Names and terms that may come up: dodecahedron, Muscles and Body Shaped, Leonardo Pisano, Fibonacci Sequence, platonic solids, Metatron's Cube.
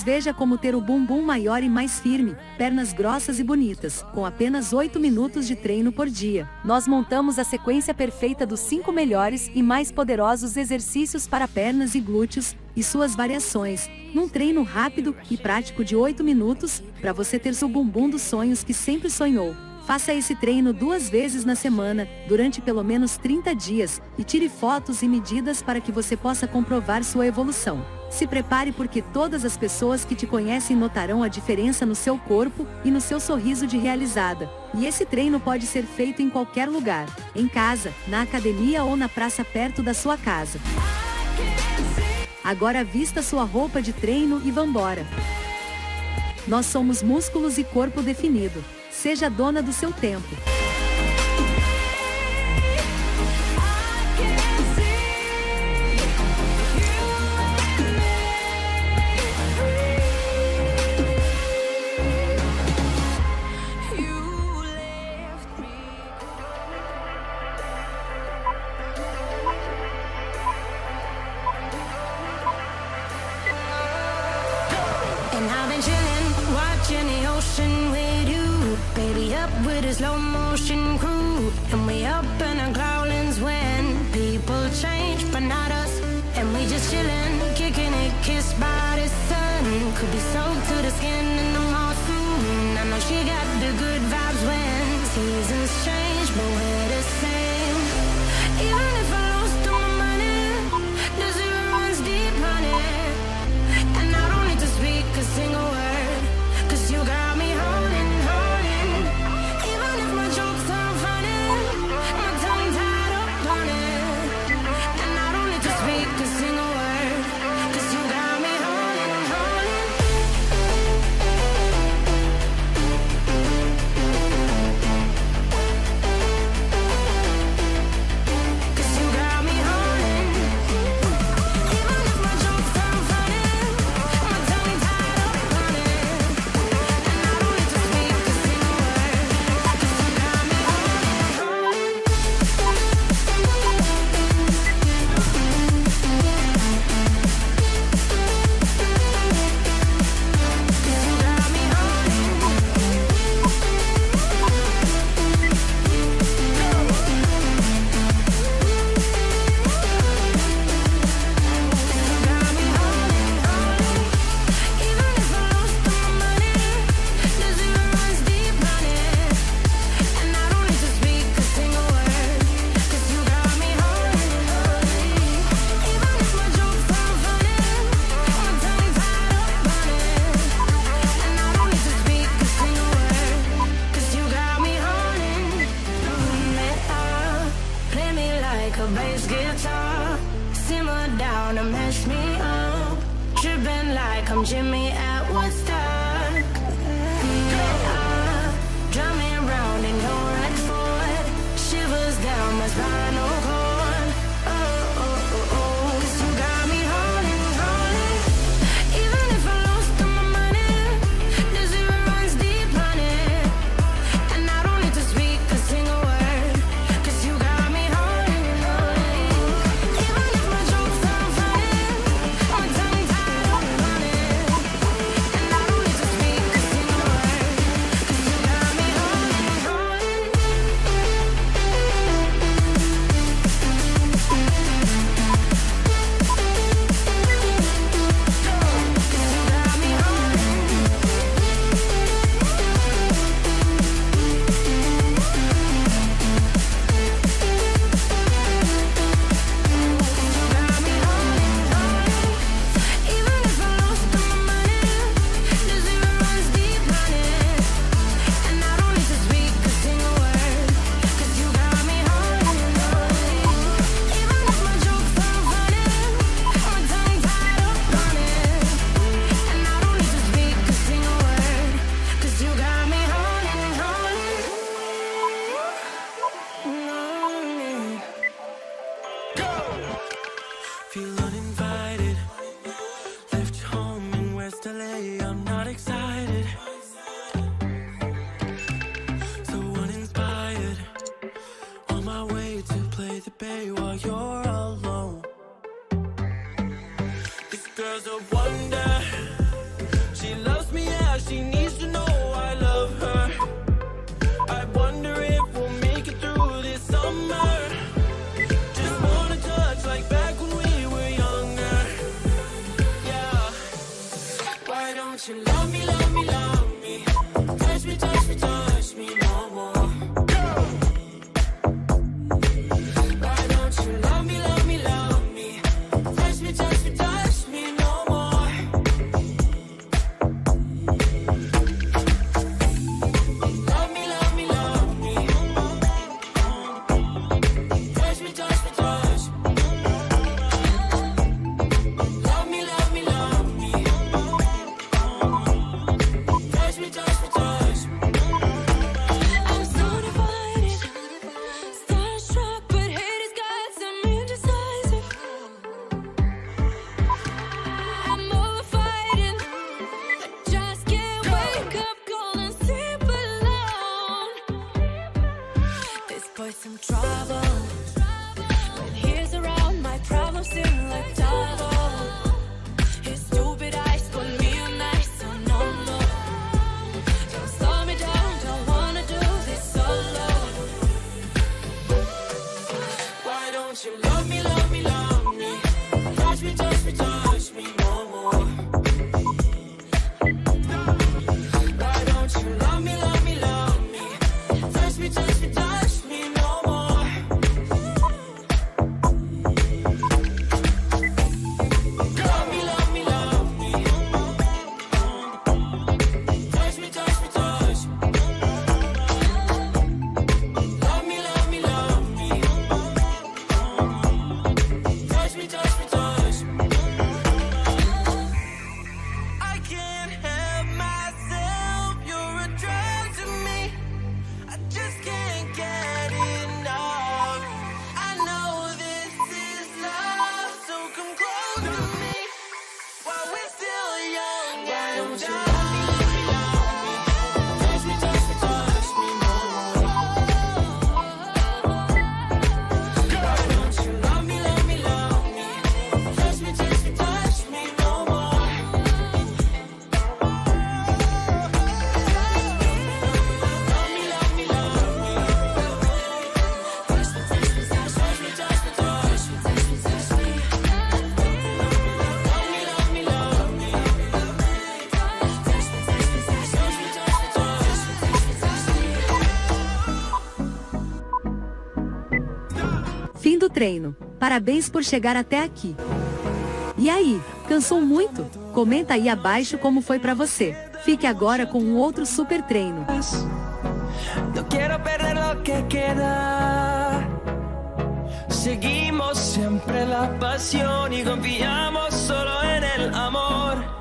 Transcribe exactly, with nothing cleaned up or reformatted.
mas veja como ter o bumbum maior e mais firme, pernas grossas e bonitas, com apenas oito minutos de treino por dia. Nós montamos a sequência perfeita dos cinco melhores e mais poderosos exercícios para pernas e glúteos, e suas variações, num treino rápido e prático de oito minutos, para você ter seu bumbum dos sonhos que sempre sonhou. Faça esse treino duas vezes na semana, durante pelo menos trinta dias, e tire fotos e medidas para que você possa comprovar sua evolução. Se prepare porque todas as pessoas que te conhecem notarão a diferença no seu corpo e no seu sorriso de realizada. E esse treino pode ser feito em qualquer lugar, em casa, na academia ou na praça perto da sua casa. Agora vista sua roupa de treino e vambora! Nós somos músculos e corpo definido. Seja dona do seu tempo. With a slow motion crew, and we up in our growlings when people change, but not us. And we just chillin', kicking it, kissed by the sun. Could be soaked to the skin in the mall soon. I know she got the good vibes when seasons change, but we're the same. Even if I lost all my money, the zero runs deep, honey. And I don't need to speak a single word, 'cause you got me holding. Girl's a wonder. don't you love me, love me, love me? Touch me, touch me, touch me no more. Why don't you love me, love me, love me? Touch me, touch me, touch me no more. Love me, love me, love me. Touch me, touch me, touch me. Love me, love me, love me. Touch me, touch me, touch me. I'm so divided, starstruck, but hate has got some indecisive. I'm over fighting, I just can't wake up cold and sleep alone. This boy's some trouble. When he's around, my problems seem like double. His stupid eyes put me on ice, so no more. Don't slow me down, don't wanna do this solo. Why don't you love me, love me, love me? Touch me, touch me, touch me no more. Why don't you love me, love me, love me? Touch me, touch me, touch me no more. Love me, love me, love me. Touch me, touch me, touch me. Love me, love me, love me. Touch me, touch me, touch me. I can't help myself, you're a drug to me. I just can't get enough. I know this is love, so come close to me while we're still young and dumb. Touch me, touch me, touch me no more. Why don't you love me, love me, love me? Touch me, touch me, touch me no more. Love me, love me, love me. Touch me, touch me, touch me, touch me, touch me, touch me, touch me. Love me, love me, love me. Touch me, touch me, touch me, touch me, touch me, touch me, touch me. Fim do treino. Parabéns por chegar até aqui. E aí, cansou muito? Comenta aí abaixo como foi pra você. Fique agora com um outro super treino. No quiero perder lo que queda. Seguimos siempre la pasión y confiamos solo en el amor.